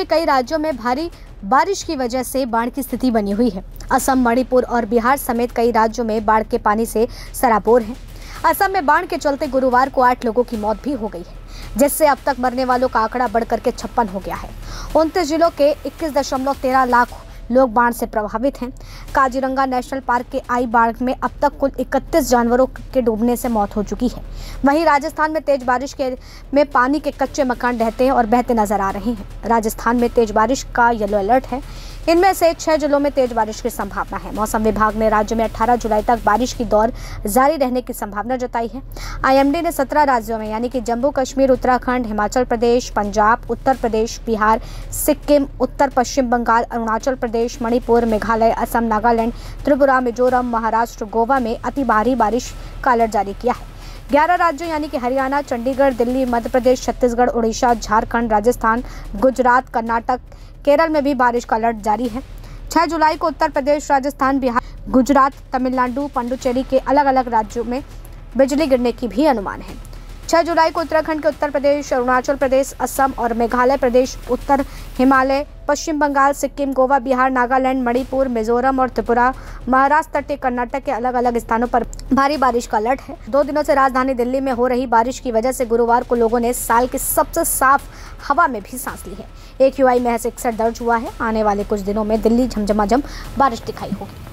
के कई राज्यों में भारी बारिश की वजह से बाढ़ की स्थिति बनी हुई है। असम, मणिपुर और बिहार समेत कई राज्यों में बाढ़ के पानी से सराबोर है। असम में बाढ़ के चलते गुरुवार को 8 लोगों की मौत भी हो गई है, जिससे अब तक मरने वालों का आंकड़ा बढ़कर के 56 हो गया है। 29 जिलों के 21.13 लाख लोग बाढ़ से प्रभावित हैं। काजिरंगा नेशनल पार्क के आई बाढ़ में अब तक कुल 31 जानवरों के डूबने से मौत हो चुकी है। वहीं राजस्थान में तेज बारिश में पानी के कच्चे मकान ढहते हैं और बहते नजर आ रहे हैं। राजस्थान में तेज बारिश का येलो अलर्ट है। इनमें से 6 जिलों में तेज बारिश की संभावना है। मौसम विभाग ने राज्य में 18 जुलाई तक बारिश की दौर जारी रहने की संभावना जताई है। आईएमडी ने 17 राज्यों में यानी कि जम्मू कश्मीर, उत्तराखंड, हिमाचल प्रदेश, पंजाब, उत्तर प्रदेश, बिहार, सिक्किम, उत्तर पश्चिम बंगाल, अरुणाचल प्रदेश, मणिपुर, मेघालय, असम, नागालैंड, त्रिपुरा, मिजोरम, महाराष्ट्र, गोवा में अति भारी बारिश का अलर्ट जारी किया है। 11 राज्यों यानी कि हरियाणा, चंडीगढ़, दिल्ली, मध्य प्रदेश, छत्तीसगढ़, उड़ीसा, झारखंड, राजस्थान, गुजरात, कर्नाटक, केरल में भी बारिश का अलर्ट जारी है। 6 जुलाई को उत्तर प्रदेश, राजस्थान, बिहार, गुजरात, तमिलनाडु, पांडुचेरी के अलग अलग राज्यों में बिजली गिरने की भी अनुमान है। 6 जुलाई को उत्तराखंड के उत्तर प्रदेश, अरुणाचल प्रदेश, असम और मेघालय प्रदेश, उत्तर हिमालय, पश्चिम बंगाल, सिक्किम, गोवा, बिहार, नागालैंड, मणिपुर, मिजोरम और त्रिपुरा, महाराष्ट्र, तटीय कर्नाटक के अलग अलग स्थानों पर भारी बारिश का अलर्ट है। 2 दिनों से राजधानी दिल्ली में हो रही बारिश की वजह से गुरुवार को लोगों ने साल की सबसे साफ हवा में भी सांस ली है। एक्यूआई महज 61 दर्ज हुआ है। आने वाले कुछ दिनों में दिल्ली झमझमाझम बारिश दिखाई होगी।